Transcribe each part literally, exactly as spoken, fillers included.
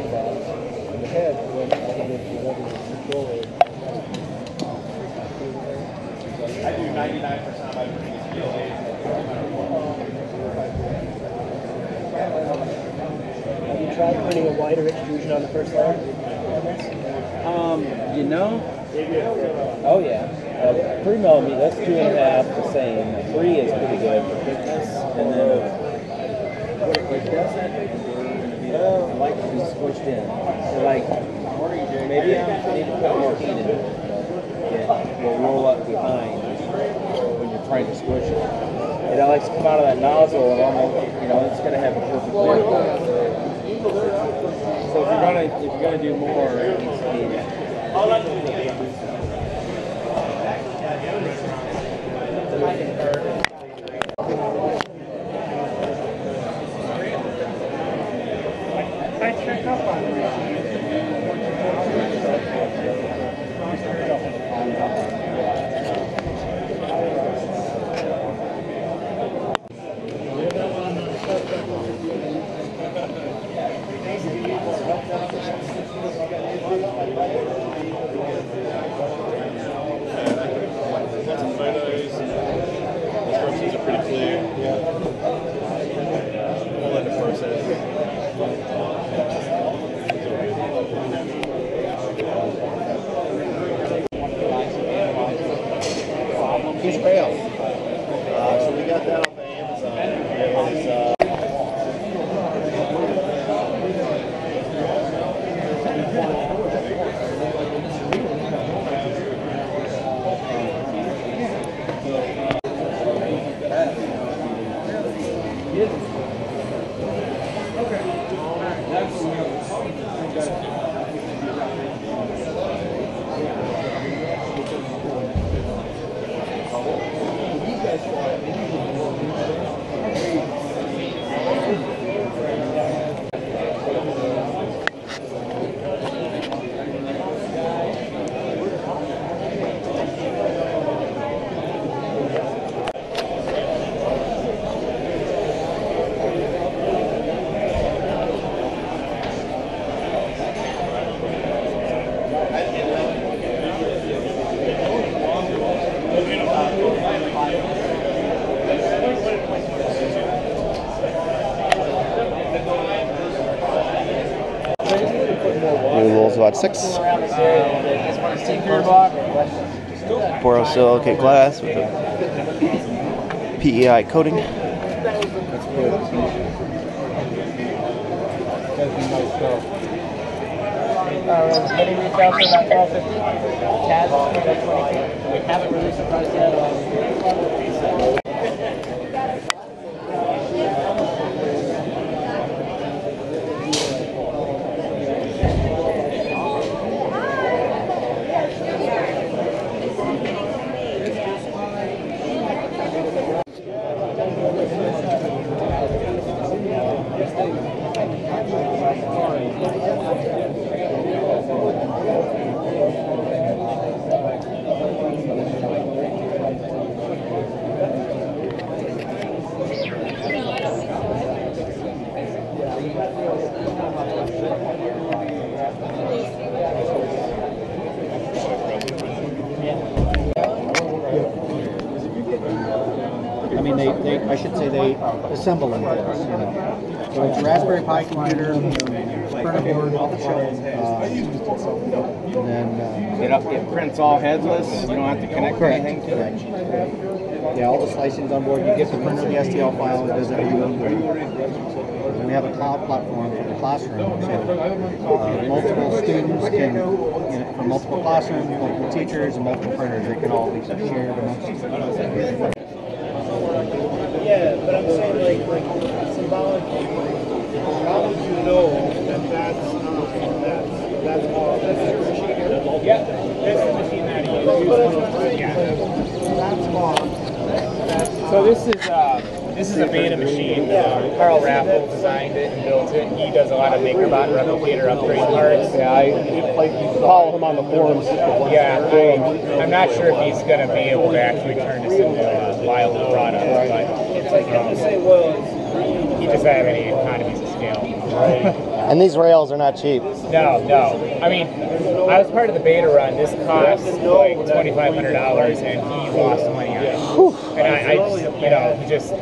running back on the head when I did whatever the controller. I do ninety-nine percent of my previous P L As. Have you tried putting a wider extrusion on the first layer? Um, you know? Oh yeah. Uh, three millimeter, that's two and a half, the same. Three is pretty good for thickness, and then what it doesn't, uh, like to be squished in. So like, maybe I need to put more heat in it. It will roll up behind when you're trying to squish it. It likes to come out of that nozzle and almost, you know, it's going to have a perfect layer. So if you're going to, if you're going to do more, it needs to be I check up on it. Six. Borosilicate glass with a P E I coating. Haven't really surprised yet. I should say they assemble in this, you know. So it's Raspberry Pi computer, printer board, off the shelf, uh, and then uh, it, it prints all headless. You don't have to connect correct, anything to correct. It. Yeah, all the slicing's on board. You get the printer, the S T L file, it does everything on board. We have a cloud platform for the classroom, so uh, multiple students can, you know, from multiple classrooms, multiple teachers, and multiple printers, they can all be shared amongst. Yeah, but I'm saying, like, like symbolically, how would you know that that's not, that's, that's all, that's the machine here? Yeah, that's the machine that he used. Yeah. That's all. That's all. So this is, uh, this is a beta machine. Uh, Carl Raffle designed it and built it. He does a lot of MakerBot replicator upgrade parts. Yeah, I follow him on the forums. Yeah, I, I'm not sure if he's going to be able to actually turn this into a viable product, but... Like, I'm just saying, well, he doesn't have any economies of scale. Right. And these rails are not cheap. No, no. I mean, I was part of the beta run. This cost like twenty-five hundred dollars, and he lost money on it. Whew. And I, I just, you know, just,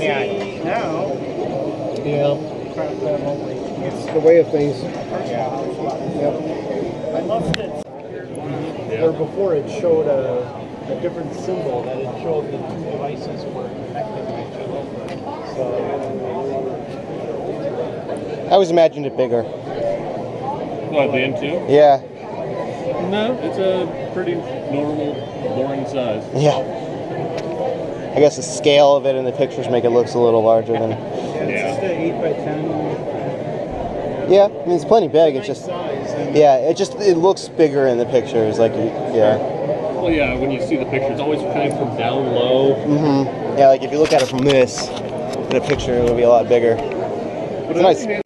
yeah. Now, yeah. It's the way of things. Yeah. I loved it. Where before it showed a, a different symbol that it showed the two devices were connected to each other. So I always imagined it bigger. What, the M two? Yeah. No, it's a pretty normal, boring size. Yeah. I guess the scale of it in the pictures make it look a little larger than. Yeah, it's just an eight by ten. Yeah, I mean it's plenty big. It's just. Yeah, it just it looks bigger in the pictures, like yeah. Well, yeah, when you see the picture, it's always kind of from down low. Mm-hmm. Yeah, like if you look at it from this, the picture it'll be a lot bigger. But it's nice. It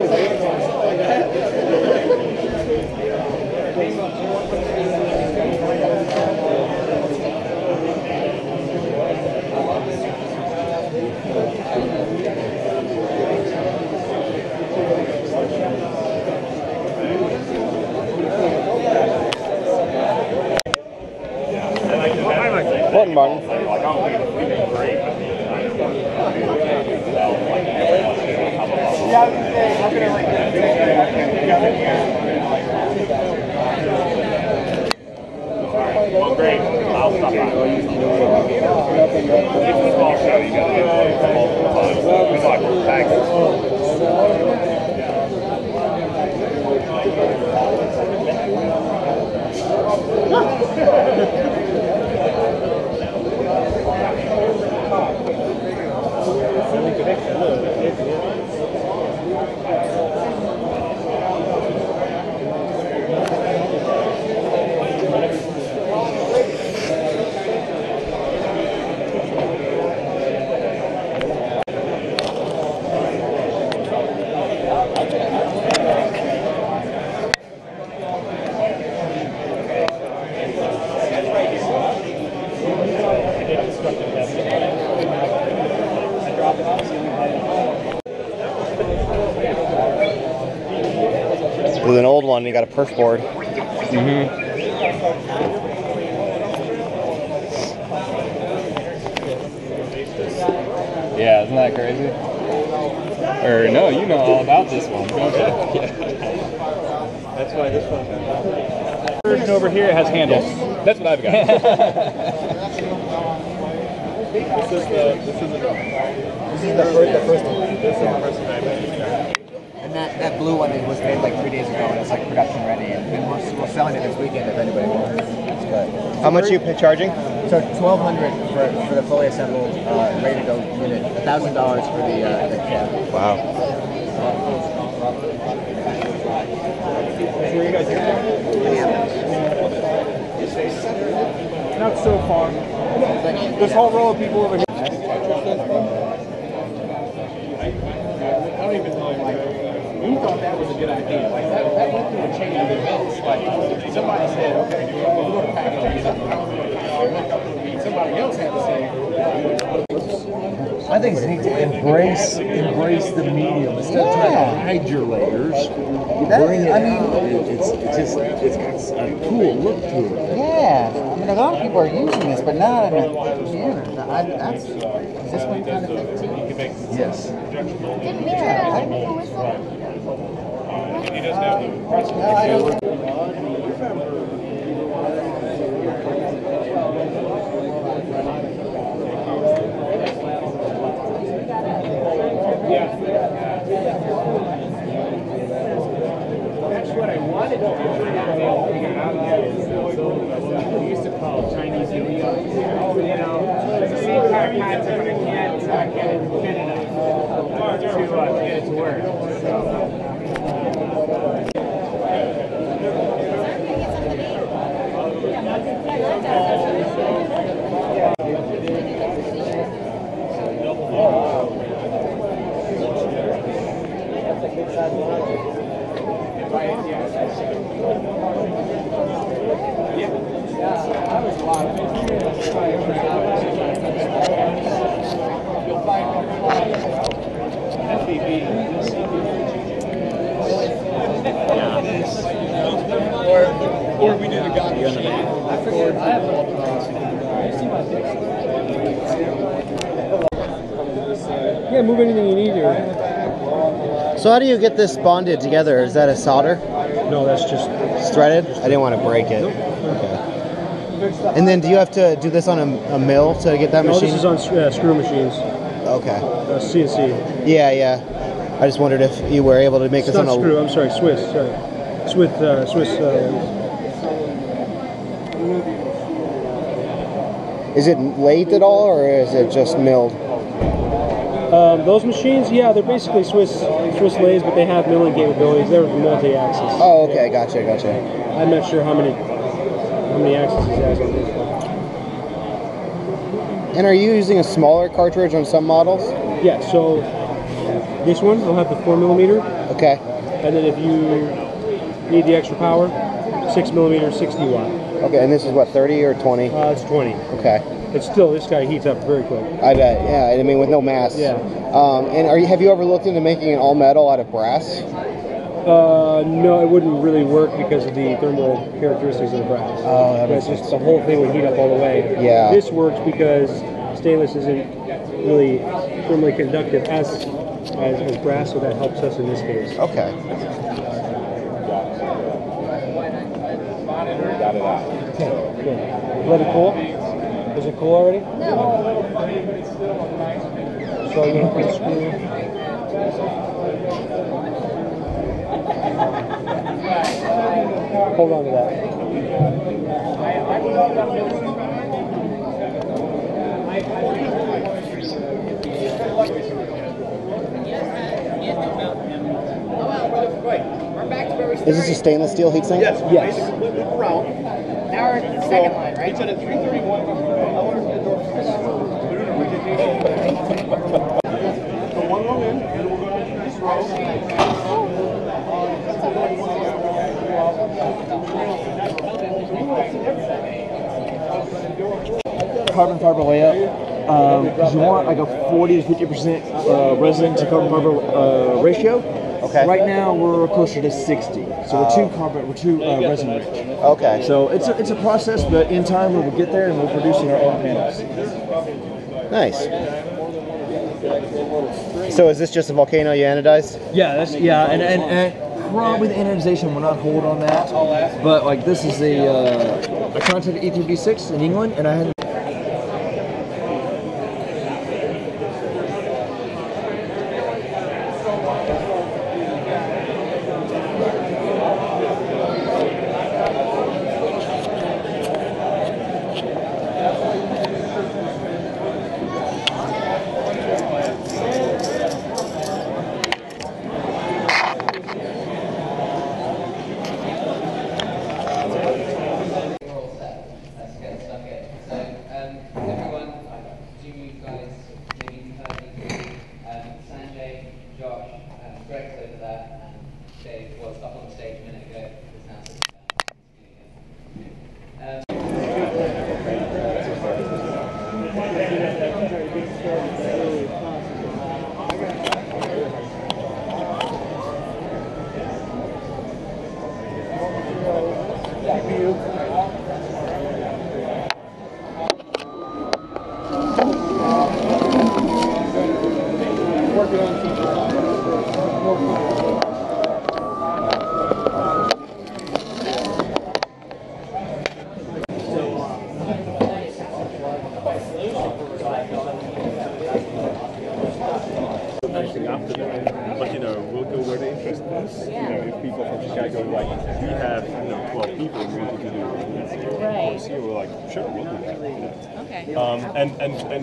Martin. Well, great. I'll stop by. With an old one, you got a perf board. Mm-hmm. Yeah, isn't that crazy? Or no, you know all about this one, don't you? That's why this one. The version over here has handles. Yes. That's what I've got. This is the this is the this is the first the first one. This is the first one I made. And that, that blue one it was made like three days ago and it's like production ready and, and we're, we're selling it this weekend if anybody wants. It's good. So how much are you charging? So twelve hundred for for the fully assembled uh, ready to go unit. A thousand dollars for the uh, the cab. Wow. So where you guys here? Not so far. This whole row of people over here. I don't even know. You thought that was a good idea. Like that, that went through a chain of events. Like somebody said, okay, we're going to package it. Somebody else had to say. I think it's neat to embrace embrace the medium instead of trying to hide your layers. Bring it out. It's just it's got a cool look to it. Yeah. I mean, a lot of people are using this, but not in a theater. That's, is this one kind of thing? Yes. Yeah, I know it's not. No, I don't know. That's what I wanted to do. We used to call Chinese New York, you know, it's the same kind of concept, but I can't uh, get it fit enough to uh, get it to work. So. Yeah, that was a lot of fun. You'll find you're on the back. I forget. I have a lot of see my picture. Yeah, move anything you need here. So how do you get this bonded together? Is that a solder? No, that's just... It's threaded? I didn't want to break it. Nope. Okay. And then do you have to do this on a, a mill to get that no, machine? No, this is on uh, screw machines. Okay. Uh, C N C. Yeah, yeah. I just wondered if you were able to make it's this not on a... screw, I'm sorry, Swiss, sorry. Swiss, uh, Swiss... Uh... Is it lathe at all, or is it just milled? Um, those machines, yeah, they're basically Swiss Swiss lathes, but they have milling capabilities. They're multi-axis. Oh, okay, gotcha, gotcha. I'm not sure how many... How many axes it has on this one. And are you using a smaller cartridge on some models? Yeah, so this one will have the four millimeter. Okay. And then if you need the extra power, six millimeter, sixty watt. Okay, and this is what, thirty or twenty? Uh, it's twenty. Okay. But still, this guy heats up very quick. I bet, yeah. I mean, with no mass. Yeah. Um, and are you, have you ever looked into making an all metal out of brass? Uh, no, it wouldn't really work because of the thermal characteristics of the brass. Oh, that makes sense. Just the whole thing would heat up all the way. Yeah. This works because stainless isn't really thermally conductive as, as as brass, so that helps us in this case. Okay. Okay. Good. Let it cool. Is it cool already? No. So you can screw. Hold on to that. Is this a stainless steel heat sink? Yes. Yes. Now we're in the second line, right? It's at a three thirty-one. So one row in, and we're going to this row. Carbon fiber layout. Um, you want like a forty to fifty percent uh, resin to carbon fiber uh, ratio. Okay. Right now we're closer to sixty, so we're too carbon, we're too uh, resin rich. Okay. So it's a, it's a process, but in time we will get there, and we're producing our own panels. Nice. So is this just a volcano you anodized? Yeah. That's, yeah. And and. and Probably the anodization will not hold on that, but like this is a, uh, I contacted E three D V six in England, and I had.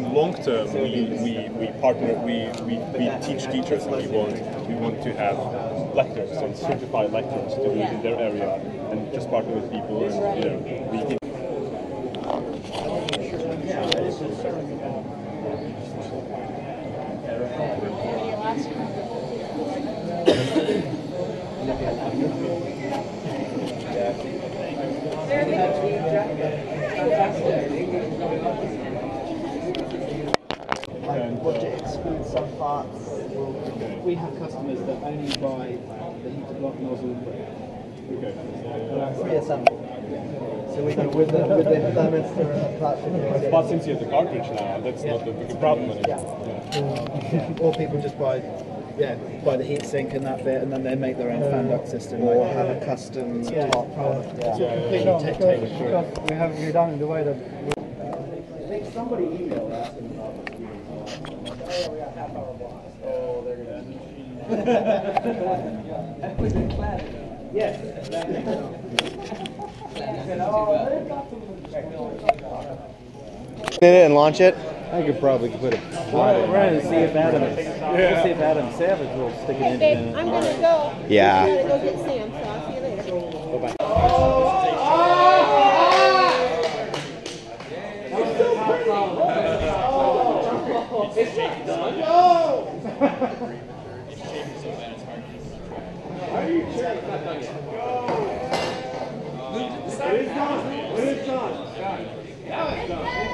Long-term, we, we, we partner, we, we, we teach teachers, and we want, we want to have lecturers, and certified lecturers to do it in their area, and just partner with people, and, you know, we get we have customers that only buy the heated block nozzle Pre-assembled. So we can, with the, with the implements, there are platforms. But since you have the cartridge now, that's yeah. not the big problem anymore. Yeah. Yeah. Yeah. Or people just buy, yeah, buy the heatsink and that bit, and then they make their own fan duct system, or like, have a custom yeah. top. Yeah. Yeah. Yeah. Completely no, because, take it through. Because we have it done in the way that. We I think somebody emailed asking about this. Oh, we got half hour blocks. Oh, they're gonna. We've been planning. Yes. In it and launch it? I could probably put it. Well, we're going to see if Adam, yeah. we'll see if Adam Savage will stick hey, it in. Hey, babe, I'm going to go. Yeah. I'm going to go get Sam, so I'll see you later. Oh, bye. Oh, it's so pretty. No! How do you check? It's not done yet. Go! It is done. It is done. Now it's done.